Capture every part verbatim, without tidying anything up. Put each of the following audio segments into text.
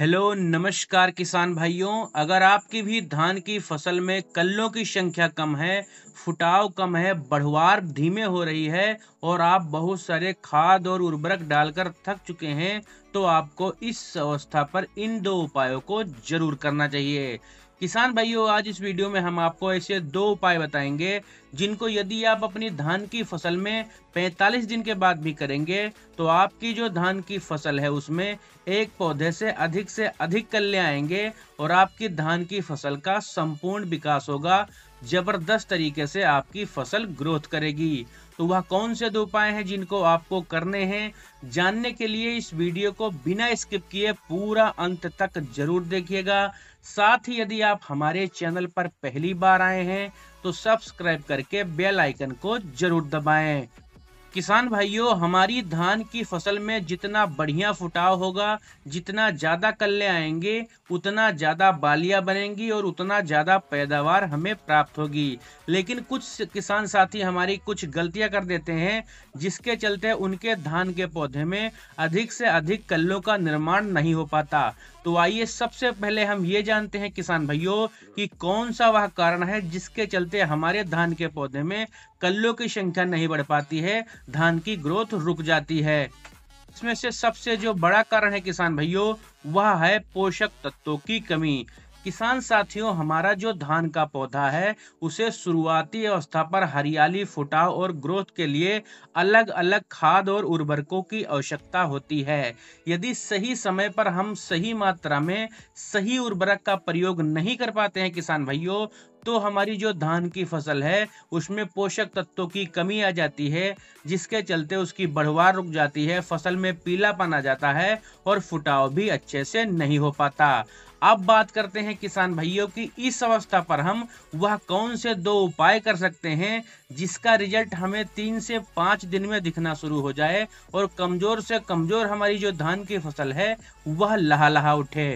Hello नमस्कार किसान भाइयों, अगर आपकी भी धान की फसल में कल्लों की संख्या कम है, फुटाव कम है, बढ़वार धीमे हो रही है और आप बहुत सारे खाद और उर्वरक डालकर थक चुके हैं तो आपको इस अवस्था पर इन दो उपायों को जरूर करना चाहिए। किसान भाइयों, आज इस वीडियो में हम आपको ऐसे दो उपाय बताएंगे जिनको यदि आप अपनी धान की फसल में पैंतालीस दिन के बाद भी करेंगे तो आपकी जो धान की फसल है उसमें एक पौधे से अधिक से अधिक कल्ले आएंगे और आपकी धान की फसल का संपूर्ण विकास होगा। जबरदस्त तरीके से आपकी फसल ग्रोथ करेगी। तो वह कौन से दो उपाय हैं जिनको आपको करने हैं, जानने के लिए इस वीडियो को बिना स्किप किए पूरा अंत तक जरूर देखिएगा। साथ ही यदि आप हमारे चैनल पर पहली बार आए हैं तो सब्सक्राइब करके बेल आइकन को जरूर दबाएं। किसान भाइयों, हमारी धान की फसल में जितना बढ़िया फुटाव होगा, जितना ज़्यादा कल्ले आएंगे, उतना ज़्यादा बालियां बनेंगी और उतना ज़्यादा पैदावार हमें प्राप्त होगी। लेकिन कुछ किसान साथी हमारी कुछ गलतियां कर देते हैं जिसके चलते उनके धान के पौधे में अधिक से अधिक कल्लों का निर्माण नहीं हो पाता। तो आइए सबसे पहले हम ये जानते हैं किसान भाइयों कि कौन सा वह कारण है जिसके चलते हमारे धान के पौधे में कल्लों की संख्या नहीं बढ़ पाती है, धान की ग्रोथ रुक जाती है। इसमें से सबसे जो बड़ा कारण है किसान भाइयों वह है पोषक तत्वों की कमी। किसान साथियों, हमारा जो धान का पौधा है उसे शुरुआती अवस्था पर हरियाली, फुटाव और ग्रोथ के लिए अलग अलग खाद और उर्वरकों की आवश्यकता होती है। यदि सही समय पर हम सही मात्रा में सही उर्वरक का प्रयोग नहीं कर पाते हैं किसान भाइयों तो हमारी जो धान की फसल है उसमें पोषक तत्वों की कमी आ जाती है, जिसके चलते उसकी बढ़वार रुक जाती है, फसल में पीलापन आ जाता है और फुटाव भी अच्छे से नहीं हो पाता। अब बात करते हैं किसान भाइयों की इस अवस्था पर हम वह कौन से दो उपाय कर सकते हैं जिसका रिजल्ट हमें तीन से पाँच दिन में दिखना शुरू हो जाए और कमज़ोर से कमज़ोर हमारी जो धान की फसल है वह लहलहा उठे।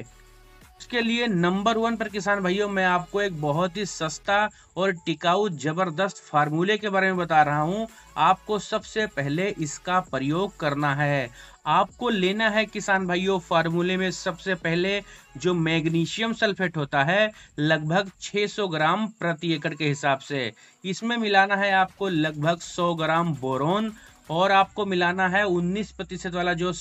इसके लिए नंबर वन पर किसान भाइयों मैं आपको एक बहुत ही सस्ता और टिकाऊ जबरदस्त फार्मूले के बारे में बता रहा हूं। आपको सबसे पहले इसका प्रयोग करना है। आपको लेना है किसान भाइयों फार्मूले में सबसे पहले जो मैग्नीशियम सल्फेट होता है लगभग छह सौ ग्राम प्रति एकड़ के हिसाब से। इसमें मिलाना है आपको लगभग सौ ग्राम बोरोन और आपको मिलाना है उन्नीस प्रतिशत वाला जो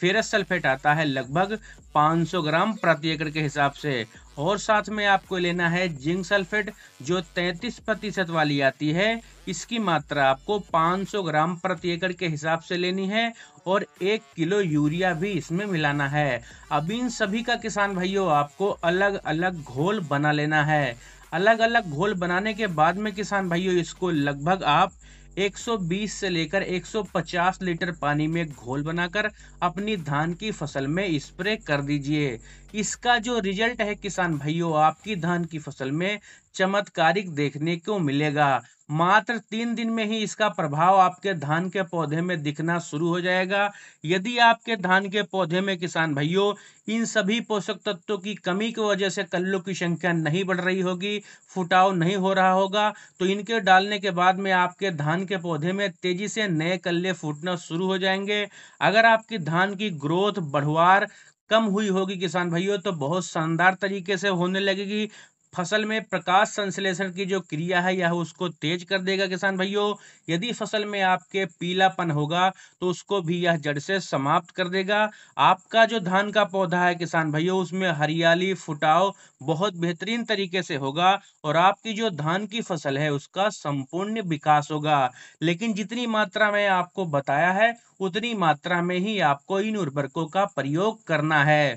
फेरस सल्फेट आता है लगभग पाँच सौ ग्राम प्रति एकड़ के हिसाब से। और साथ में आपको लेना है जिंक सल्फेट जो तैंतीस प्रतिशत वाली आती है, इसकी मात्रा आपको पाँच सौ ग्राम प्रति एकड़ के हिसाब से लेनी है और एक किलो यूरिया भी इसमें मिलाना है। अब इन सभी का किसान भाइयों आपको अलग अलग घोल बना लेना है। अलग अलग घोल बनाने के बाद में किसान भाइयों इसको लगभग आप एक सौ बीस से लेकर एक सौ पचास लीटर पानी में घोल बनाकर अपनी धान की फसल में स्प्रे कर दीजिए। इसका जो रिजल्ट है किसान भाइयों आपकी धान की फसल में चमत्कारिक देखने को मिलेगा। मात्र तीन दिन में ही इसका प्रभाव आपके धान के पौधे में दिखना शुरू हो जाएगा। यदि आपके धान के पौधे में किसान भाइयों इन सभी पोषक तत्वों की कमी की वजह से कल्लों की संख्या नहीं बढ़ रही होगी, फुटाव नहीं हो रहा होगा तो इनके डालने के बाद में आपके धान के पौधे में तेजी से नए कल्ले फूटना शुरू हो जाएंगे। अगर आपकी धान की ग्रोथ बढ़वार कम हुई होगी किसान भाइयों तो बहुत शानदार तरीके से होने लगेगी। फसल में प्रकाश संश्लेषण की जो क्रिया है यह उसको तेज कर देगा। किसान भाइयों, यदि फसल में आपके पीलापन होगा तो उसको भी यह जड़ से समाप्त कर देगा। आपका जो धान का पौधा है किसान भाइयों उसमें हरियाली, फुटाव बहुत बेहतरीन तरीके से होगा और आपकी जो धान की फसल है उसका संपूर्ण विकास होगा। लेकिन जितनी मात्रा में आपको बताया है उतनी मात्रा में ही आपको इन उर्वरकों का प्रयोग करना है।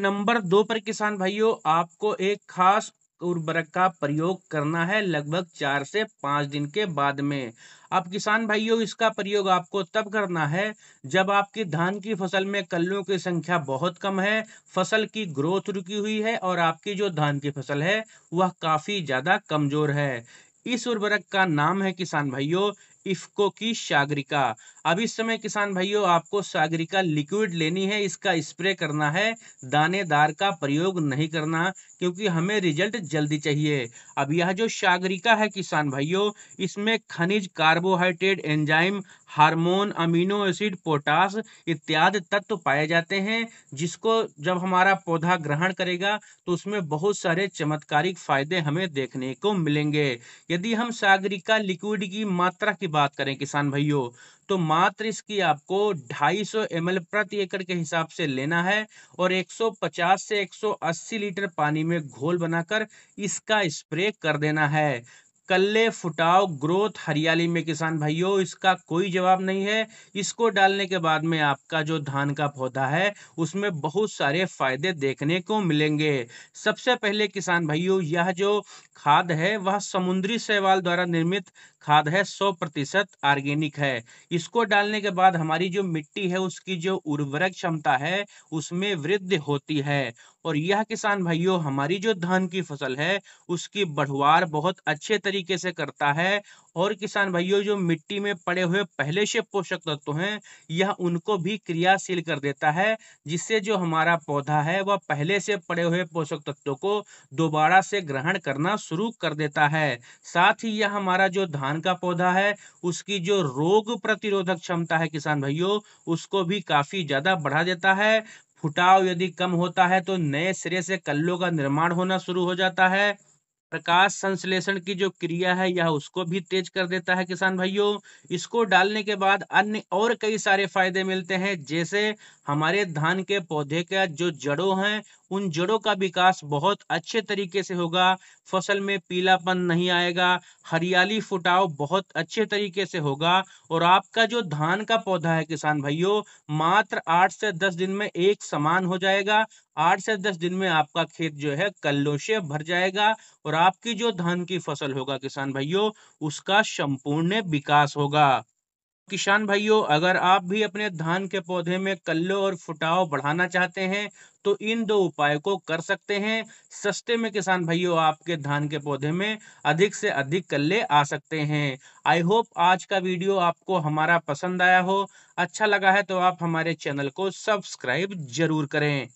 नंबर दो पर किसान भाइयों आपको एक खास उर्वरक का प्रयोग करना है लगभग चार से पाँच दिन के बाद में। अब किसान भाइयों इसका प्रयोग आपको तब करना है जब आपकी धान की फसल में कल्लों की संख्या बहुत कम है, फसल की ग्रोथ रुकी हुई है और आपकी जो धान की फसल है वह काफ़ी ज़्यादा कमज़ोर है। इस उर्वरक का नाम है किसान भाइयों इफको की सागरिका। अब इस समय किसान भाइयों आपको सागरिका लिक्विड लेनी है, इसका स्प्रे करना है, दानेदार का प्रयोग नहीं करना क्योंकि हमें रिजल्ट जल्दी चाहिए। अब यह जो सागरिका है किसान भाइयों इसमें खनिज, carbohydrate, enzyme, hormone, amino acid, potash इत्यादि तत्व पाए जाते हैं, जिसको जब हमारा पौधा ग्रहण करेगा तो उसमें बहुत सारे चमत्कारिक फायदे हमें देखने को मिलेंगे। यदि हम सागरिका लिक्विड की मात्रा की बात करें किसान भाइयों, तो मात्र इसकी आपको दो सौ पचास एम एल प्रति एकड़ के हिसाब से लेना है और एक सौ पचास से एक सौ अस्सी लीटर पानी में घोल बनाकर इसका स्प्रे कर देना है। कल्ले, फुटाव, ग्रोथ, हरियाली में किसान भाइयों इसका कोई जवाब नहीं है। इसको डालने के बाद में आपका जो धान का पौधा है उसमें बहुत सारे फायदे देखने को मिलेंगे। सबसे पहले किसान भाइयों यह जो खाद है वह समुद्री शैवाल द्वारा निर्मित खाद है, सौ प्रतिशत ऑर्गेनिक है। इसको डालने के बाद हमारी जो मिट्टी है उसकी जो उर्वरक क्षमता है उसमें वृद्धि होती है और यह किसान भाइयों हमारी जो धान की फसल है उसकी बढ़वार बहुत अच्छे तरीके से करता है। और किसान भाइयों जो मिट्टी में पड़े हुए पहले से पोषक तत्व हैं यह उनको भी क्रियाशील कर देता है, जिससे जो हमारा पौधा है वह पहले से पड़े हुए पोषक तत्वों को दोबारा से ग्रहण करना शुरू कर देता है। साथ ही यह हमारा जो धान का पौधा है उसकी जो रोग प्रतिरोधक क्षमता है किसान भाइयों उसको भी काफी ज्यादा बढ़ा देता है। फुटाव यदि कम होता है तो नए सिरे से कल्लों का निर्माण होना शुरू हो जाता है। प्रकाश संश्लेषण की जो क्रिया है यह उसको भी तेज कर देता है। किसान भाइयों इसको डालने के बाद अन्य और कई सारे फायदे मिलते हैं, जैसे हमारे धान के पौधे का जो जड़ों हैं उन जड़ों का विकास बहुत अच्छे तरीके से होगा, फसल में पीलापन नहीं आएगा, हरियाली, फुटाव बहुत अच्छे तरीके से होगा और आपका जो धान का पौधा है किसान भाइयों मात्र आठ से दस दिन में एक समान हो जाएगा। आठ से दस दिन में आपका खेत जो है कल्लों से भर जाएगा और आपकी जो धान की फसल होगा किसान भाइयों उसका संपूर्ण विकास होगा। किसान भाइयों अगर आप भी अपने धान के पौधे में कल्लों और फुटाव बढ़ाना चाहते हैं तो इन दो उपायों को कर सकते हैं। सस्ते में किसान भाइयों आपके धान के पौधे में अधिक से अधिक कल्ले आ सकते हैं। आई होप आज का वीडियो आपको हमारा पसंद आया हो। अच्छा लगा है तो आप हमारे चैनल को सब्सक्राइब जरूर करें।